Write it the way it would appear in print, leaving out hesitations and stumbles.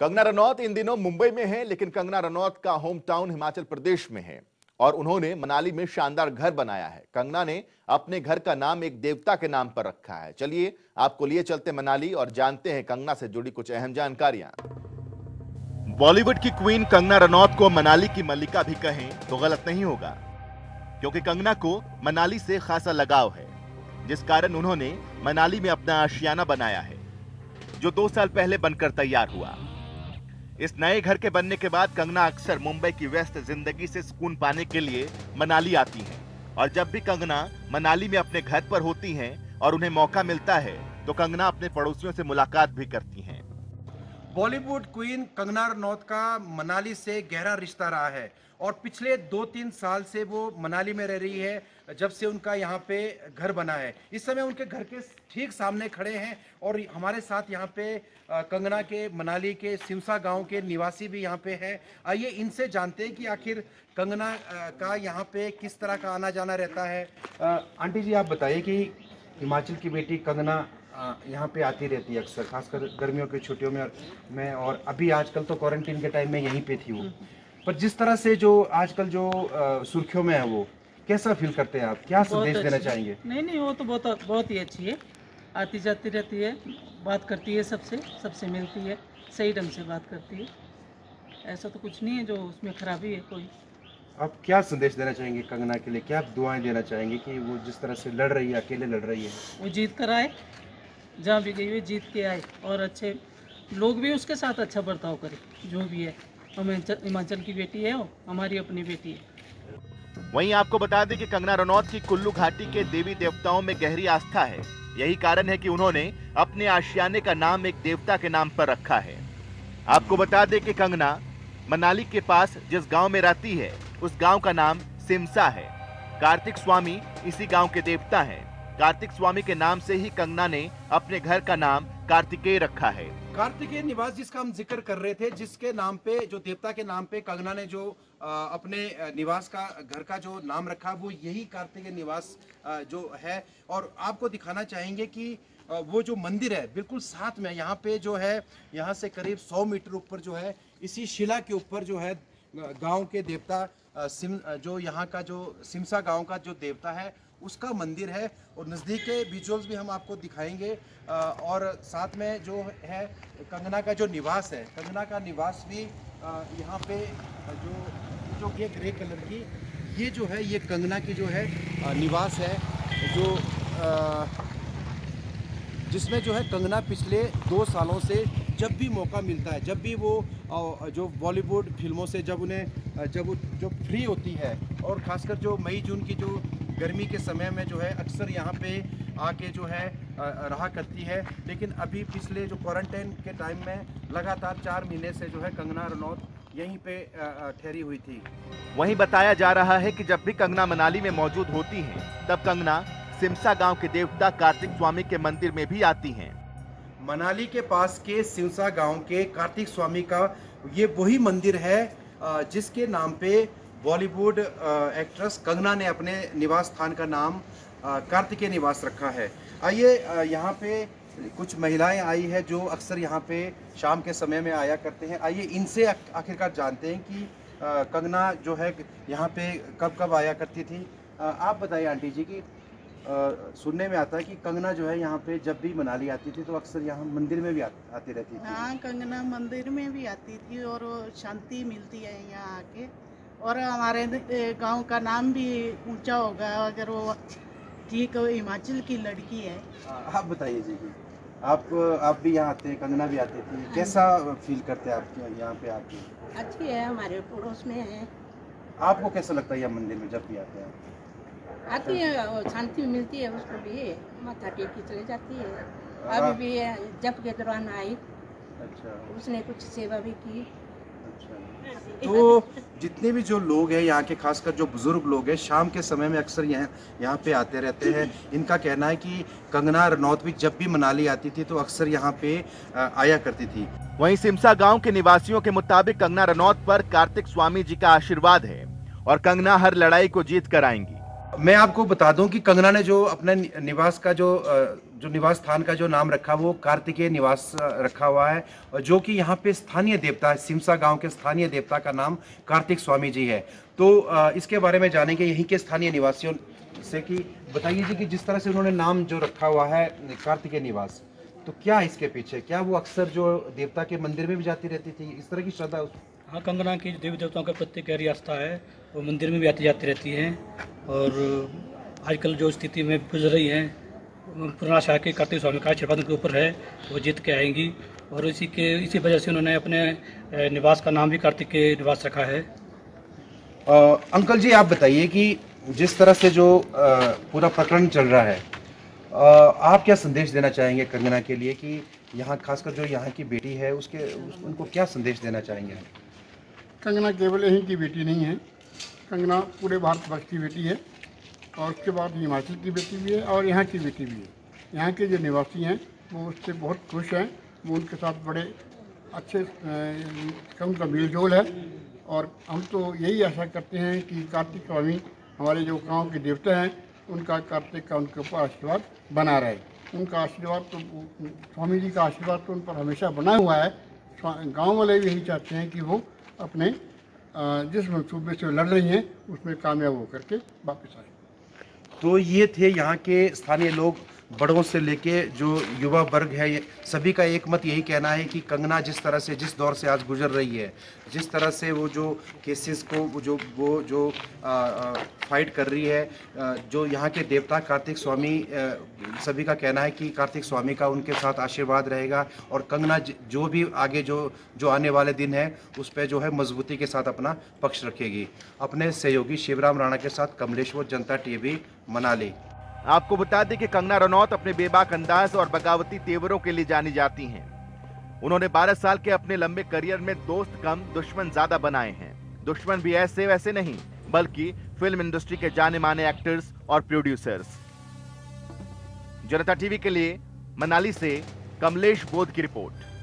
कंगना रनौत इन दिनों मुंबई में हैं, लेकिन कंगना रनौत का होम टाउन हिमाचल प्रदेश में है और उन्होंने मनाली में शानदार घर बनाया है। कंगना ने अपने घर का नाम एक देवता के नाम पर रखा है। चलिए आपको लिए चलते मनाली और जानते हैं कंगना से जुड़ी कुछ अहम जानकारियां। बॉलीवुड की क्वीन कंगना रनौत को मनाली की मल्लिका भी कहें तो गलत नहीं होगा, क्योंकि कंगना को मनाली से खासा लगाव है, जिस कारण उन्होंने मनाली में अपना आशियाना बनाया है जो 2 साल पहले बनकर तैयार हुआ। इस नए घर के बनने के बाद कंगना अक्सर मुंबई की व्यस्त जिंदगी से सुकून पाने के लिए मनाली आती हैं और जब भी कंगना मनाली में अपने घर पर होती हैं और उन्हें मौका मिलता है तो कंगना अपने पड़ोसियों से मुलाकात भी करती हैं। बॉलीवुड क्वीन कंगना रनौत का मनाली से गहरा रिश्ता रहा है और पिछले 2-3 साल से वो मनाली में रह रही है जब से उनका यहाँ पे घर बना है। इस समय उनके घर के ठीक सामने खड़े हैं और हमारे साथ यहाँ पे कंगना के मनाली के सिवसा गांव के निवासी भी यहाँ पे हैं। आइए इनसे जानते हैं कि आखिर कंगना का यहाँ पे किस तरह का आना जाना रहता है। आंटी जी आप बताइए कि हिमाचल की बेटी कंगना यहाँ पे आती रहती है अक्सर, खासकर गर्मियों की छुट्टियों में मैं और अभी आजकल तो क्वारंटीन के टाइम में यहीं पे थी वो, पर जिस तरह से जो आजकल जो सुर्खियों में है वो कैसा फील करते हैं आप, क्या संदेश देना चाहेंगे? नहीं वो तो बहुत ही अच्छी है, आती जाती रहती है, बात करती है सबसे मिलती है, सही ढंग से बात करती है। ऐसा तो कुछ नहीं है जो उसमें खराबी है कोई। आप क्या संदेश देना चाहेंगे कंगना के लिए, क्या आप दुआएं देना चाहेंगे कि वो जिस तरह से लड़ रही है, अकेले लड़ रही है, वो जीत कर आए, जहाँ भी गई हुई जीत के आए और अच्छे लोग भी उसके साथ अच्छा बर्ताव करें, जो भी है। हिमाचल की बेटी है वो, हमारी अपनी बेटी है। वहीं आपको बता दें कि कंगना रनौत की कुल्लू घाटी के देवी देवताओं में गहरी आस्था है। यही कारण है कि उन्होंने अपने आशियाने का नाम एक देवता के नाम पर रखा है। आपको बता दें कि कंगना मनाली के पास जिस गाँव में रहती है उस गाँव का नाम सिमसा है। कार्तिक स्वामी इसी गाँव के देवता है। कार्तिक स्वामी के नाम से ही कंगना ने अपने घर का नाम कार्तिकेय रखा है। कार्तिकेय निवास जिसका हम जिक्र कर रहे थे, जिसके नाम पे जो देवता के नाम पे कंगना ने जो अपने निवास का घर का जो नाम रखा वो यही कार्तिकेय निवास जो है। और आपको दिखाना चाहेंगे कि वो जो मंदिर है बिल्कुल साथ में यहाँ पे जो है, यहाँ से करीब 100 मीटर ऊपर जो है इसी शिला के ऊपर जो है गाँव के देवता जो यहाँ का जो सिमसा गाँव का जो देवता है उसका मंदिर है और नज़दीक के विजुअल्स भी हम आपको दिखाएंगे और साथ में जो है कंगना का जो निवास है, कंगना का निवास भी यहाँ पे जो ये ग्रे कलर की ये जो है ये कंगना की जो है निवास है जो जिसमें जो है कंगना पिछले 2 सालों से जब भी मौका मिलता है, जब भी वो जो बॉलीवुड फिल्मों से जब फ्री होती है और ख़ासकर जो मई जून की जो गर्मी के समय में जो है अक्सर यहाँ पे आके जो है रहा करती है। लेकिन अभी पिछले जो क्वारंटाइन के टाइम में लगातार 4 महीने से जो है कंगना रनौत यहीं पे ठहरी हुई थी। वहीं बताया जा रहा है कि जब भी कंगना मनाली में मौजूद होती हैं तब कंगना सिमसा गांव के देवता कार्तिक स्वामी के मंदिर में भी आती हैं। मनाली के पास के सिमसा गाँव के कार्तिक स्वामी का ये वही मंदिर है जिसके नाम पे बॉलीवुड एक्ट्रेस कंगना ने अपने निवास स्थान का नाम कार्तिकेय निवास रखा है। आइए यहाँ पे कुछ महिलाएं आई है जो अक्सर यहाँ पे शाम के समय में आया करते हैं। आइए इनसे आखिरकार जानते हैं कि कंगना जो है यहाँ पे कब कब आया करती थी। आप बताइए आंटी जी कि सुनने में आता है कि कंगना जो है यहाँ पे जब भी मनाली आती थी तो अक्सर यहाँ मंदिर में भी आती रहती थी। हाँ, कंगना मंदिर में भी आती थी और शांति मिलती है यहाँ आके और हमारे गांव का नाम भी ऊंचा होगा अगर वो ठीक है, हिमाचल की लड़की है। आप बताइए जी, आप भी यहाँ आते हैं, कंगना भी आती थी, कैसा फील करते हैं आप यहाँ पे आके? अच्छी है, हमारे पड़ोस में है। आपको कैसा लगता है यहाँ मंदिर में जब भी आते हैं? आती है, शांति मिलती है, उसको भी माथा टेक के चले जाती है। अभी भी जप के दौरान आई, अच्छा, उसने कुछ सेवा भी की। तो जितने भी जो लोग हैं यहाँ के, खासकर जो बुजुर्ग लोग हैं, शाम के समय में अक्सर यहाँ पे आते रहते हैं। इनका कहना है कि कंगना रनौत भी जब भी मनाली आती थी तो अक्सर यहाँ पे आया करती थी। वहीं सिमसा गांव के निवासियों के मुताबिक कंगना रनौत पर कार्तिक स्वामी जी का आशीर्वाद है और कंगना हर लड़ाई को जीत कर आएंगी। मैं आपको बता दूं कि कंगना ने जो अपने निवास का जो जो निवास स्थान का जो नाम रखा वो कार्तिकेय निवास रखा हुआ है, और जो कि यहाँ पे स्थानीय देवता है, सिमसा गांव के स्थानीय देवता का नाम कार्तिक स्वामी जी है। तो इसके बारे में जानेंगे यहीं के स्थानीय निवासियों से कि बताइए जी कि जिस तरह से उन्होंने नाम जो रखा हुआ है कार्तिकेय निवास, तो क्या इसके पीछे, क्या वो अक्सर जो देवता के मंदिर में भी जाती रहती थी, इस तरह की श्रद्धा? हाँ, कंगना की देवी देवताओं का प्रति गहरी आस्था है, वो मंदिर में भी आती जाती रहती है। और आजकल जो स्थिति में गुजर रही है, पूर्ण आशा के कार्तिक स्वामी का आशीर्वाद के ऊपर है, वो जीत के आएंगी। और इसी वजह से उन्होंने अपने निवास का नाम भी कार्तिकेय निवास रखा है। अंकल जी, आप बताइए कि जिस तरह से जो पूरा प्रकरण चल रहा है, आप क्या संदेश देना चाहेंगे कंगना के लिए कि यहाँ खासकर जो यहाँ की बेटी है उसके उनको क्या संदेश देना चाहेंगे? कंगना केवल यहीं की बेटी नहीं है, कंगना पूरे भारतवर्ष की बेटी है, और उसके बाद हिमाचल की बेटी भी है और यहाँ की बेटी भी है। यहाँ के जो निवासी हैं वो उससे बहुत खुश हैं, वो उनके साथ बड़े अच्छे उनका मेलजोल है। और हम तो यही आशा करते हैं कि कार्तिक स्वामी हमारे जो गाँव के देवता हैं उनका, कार्तिक का उनके ऊपर आशीर्वाद बना रहे। उनका आशीर्वाद तो, स्वामी जी का आशीर्वाद तो उन पर हमेशा बना हुआ है। गांव वाले भी यही चाहते हैं कि वो अपने जिस मनसूबे से लड़ रही हैं उसमें कामयाब होकर के वापस आए। तो ये थे यहाँ के स्थानीय लोग, बड़ों से लेके जो युवा वर्ग है, सभी का एक मत यही कहना है कि कंगना जिस तरह से, जिस दौर से आज गुजर रही है, जिस तरह से वो जो केसेस को वो जो फाइट कर रही है, जो यहाँ के देवता कार्तिक स्वामी, सभी का कहना है कि कार्तिक स्वामी का उनके साथ आशीर्वाद रहेगा और कंगना जो भी आगे जो आने वाले दिन है उस पर जो है मजबूती के साथ अपना पक्ष रखेगी। अपने सहयोगी शिवराम राणा के साथ कमलेश्वर, जनता टीवी, मनाली। आपको बता दें कि कंगना रनौत अपने बेबाक अंदाज और बगावती तेवरों के लिए जानी जाती हैं। उन्होंने 12 साल के अपने लंबे करियर में दोस्त कम दुश्मन ज्यादा बनाए हैं। दुश्मन भी ऐसे वैसे नहीं, बल्कि फिल्म इंडस्ट्री के जाने माने एक्टर्स और प्रोड्यूसर्स। जनता टीवी के लिए मनाली से कमलेश बोध की रिपोर्ट।